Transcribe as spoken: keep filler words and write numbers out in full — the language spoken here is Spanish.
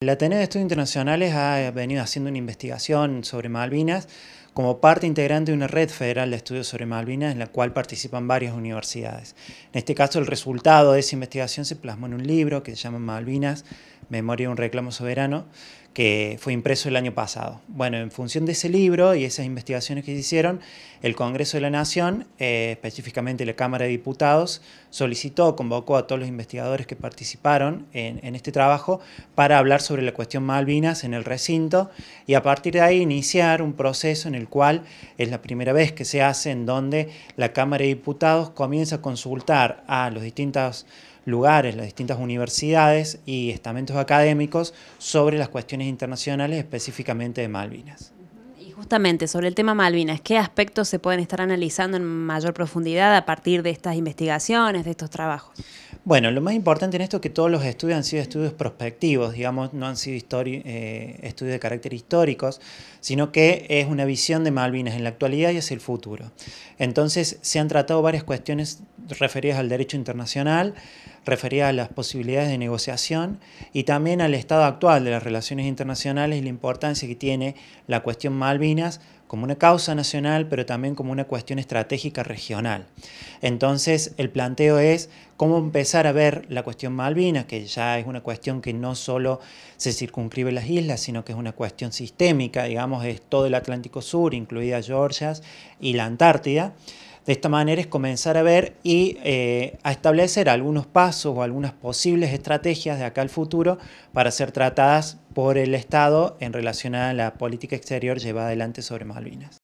El Ateneo de Estudios Internacionales ha venido haciendo una investigación sobre Malvinas como parte integrante de una red federal de estudios sobre Malvinas en la cual participan varias universidades. En este caso, el resultado de esa investigación se plasmó en un libro que se llama Malvinas, Memoria, un reclamo soberano, que fue impreso el año pasado. Bueno, en función de ese libro y esas investigaciones que se hicieron, el Congreso de la Nación, eh, específicamente la Cámara de Diputados, solicitó, convocó a todos los investigadores que participaron en, en este trabajo para hablar sobre sobre la cuestión Malvinas en el recinto, y a partir de ahí iniciar un proceso en el cual es la primera vez que se hace, en donde la Cámara de Diputados comienza a consultar a los distintos lugares, las distintas universidades y estamentos académicos sobre las cuestiones internacionales, específicamente de Malvinas. Y justamente sobre el tema Malvinas, ¿qué aspectos se pueden estar analizando en mayor profundidad a partir de estas investigaciones, de estos trabajos? Bueno, lo más importante en esto es que todos los estudios han sido estudios prospectivos, digamos, no han sido eh, estudios de carácter históricos, sino que es una visión de Malvinas en la actualidad y hacia el futuro. Entonces se han tratado varias cuestiones referidas al derecho internacional, referidas a las posibilidades de negociación y también al estado actual de las relaciones internacionales y la importancia que tiene la cuestión Malvinas como una causa nacional, pero también como una cuestión estratégica regional. Entonces, el planteo es cómo empezar a ver la cuestión Malvinas, que ya es una cuestión que no solo se circunscribe las islas, sino que es una cuestión sistémica, digamos, es todo el Atlántico Sur, incluida Georgia y la Antártida. De esta manera es comenzar a ver y eh, a establecer algunos pasos o algunas posibles estrategias de acá al futuro para ser tratadas por el Estado en relación a la política exterior llevada adelante sobre Malvinas.